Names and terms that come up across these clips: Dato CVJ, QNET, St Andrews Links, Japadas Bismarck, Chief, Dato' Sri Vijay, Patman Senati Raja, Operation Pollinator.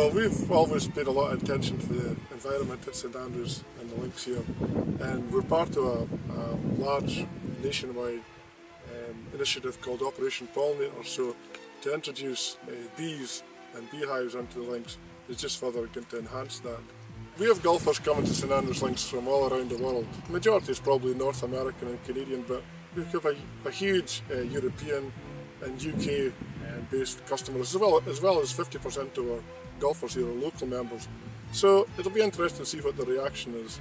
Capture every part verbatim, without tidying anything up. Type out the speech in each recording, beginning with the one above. Well, we've always paid a lot of attention to the environment at St Andrews and the Links here, and we're part of a, a large nationwide um, initiative called Operation Pollinator, so to introduce uh, bees and beehives onto the Links is just further going to enhance that. We have golfers coming to St Andrews Links from all around the world. The majority is probably North American and Canadian, but we have a, a huge uh, European and U K based customers, as well as well as fifty percent of our golfers here are local members. So it'll be interesting to see what the reaction is.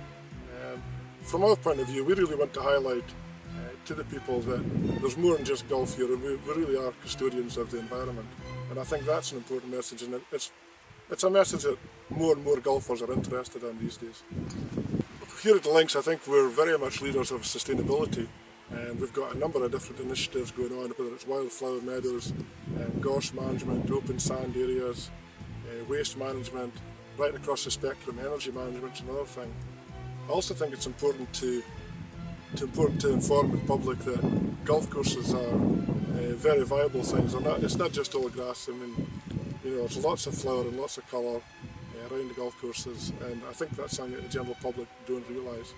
Um, from our point of view, we really want to highlight uh, to the people that there's more than just golf here, and we, we really are custodians of the environment. And I think that's an important message, and it's, it's a message that more and more golfers are interested in these days. Here at the Links, I think we're very much leaders of sustainability. And we've got a number of different initiatives going on, whether it's wildflower meadows, um, gorse management, open sand areas, uh, waste management, right across the spectrum. Energy management is another thing. I also think it's important to, to, important to inform the public that golf courses are uh, very viable things. They're not, it's not just all grass. I mean, you know, there's lots of flower and lots of colour uh, around the golf courses, and I think that's something that the general public don't realise.